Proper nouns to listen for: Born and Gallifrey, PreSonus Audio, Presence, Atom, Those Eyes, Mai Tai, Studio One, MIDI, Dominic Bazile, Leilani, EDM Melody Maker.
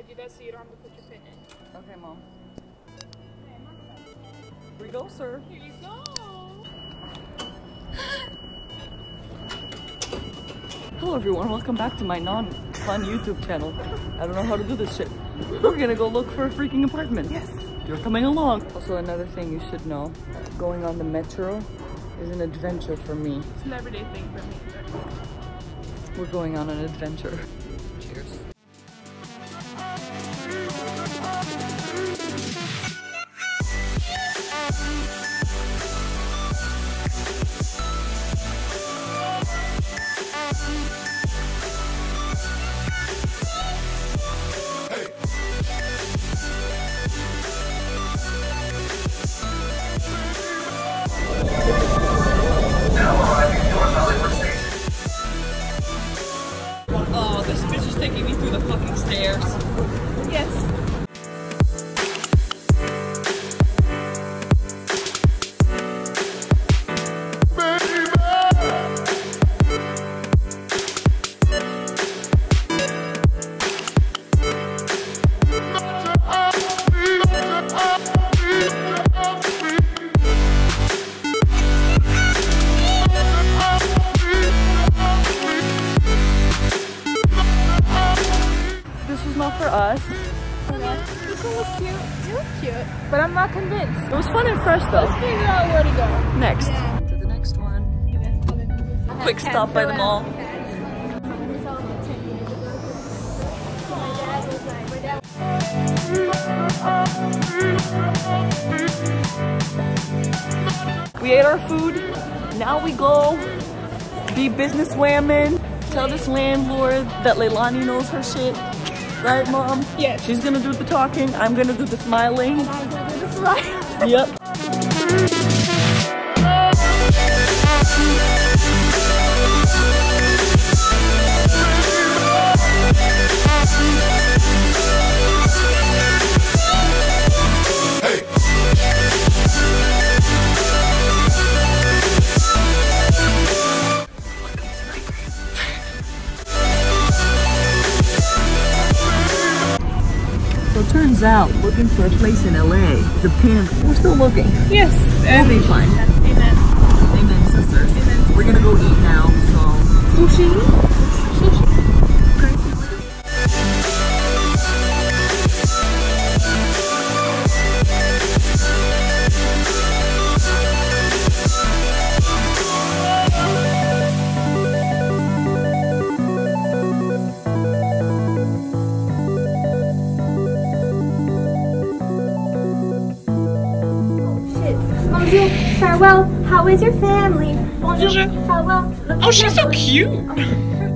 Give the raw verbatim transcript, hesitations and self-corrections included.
I do that so you don't have to put your pin in. Okay, Mom. Here you go, sir. Here you go. Hello, everyone. Welcome back to my non-fun YouTube channel. I don't know how to do this shit. We're gonna go look for a freaking apartment. Yes. You're coming along. Also, another thing you should know, going on the metro is an adventure for me. It's an everyday thing for me. We're going on an adventure. Cheers. It was fun and fresh though. Let's figure out where to go. Next. Yeah. To the next one. Yeah, quick stop by the mall. We ate our food. Now we go be business women. Tell this landlord that Leilani knows her shit. Right, Mom? Yeah. She's gonna do the talking. I'm gonna do the smiling. And I'm gonna do the smiling. Yep. Turns out looking for a place in L A is a pain. We're still looking. Yes. We'll be fine. Amen. Amen, sisters. Amen, sisters. We're gonna go eat now, so. Sushi. Sushi. Farewell, how is your family? Bonjour. Farewell. Oh, she's so cute.